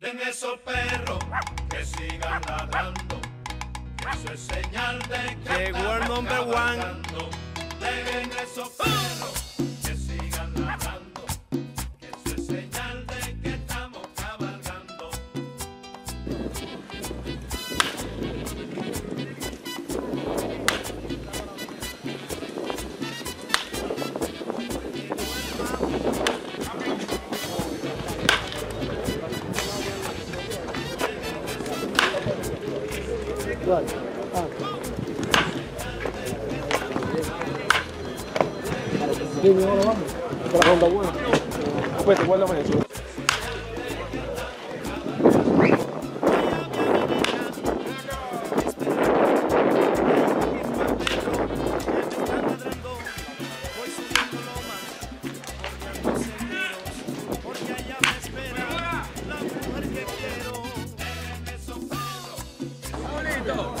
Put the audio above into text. Den esos perros que sigan ladrando, que eso es señal de que llegó el number one. Den esos perros que sigan ladrando, que eso es señal de que estamos cabalgando. Good. Sí, no lo vamos. Otra ronda buena. Pues te vuelvo a eso. Go!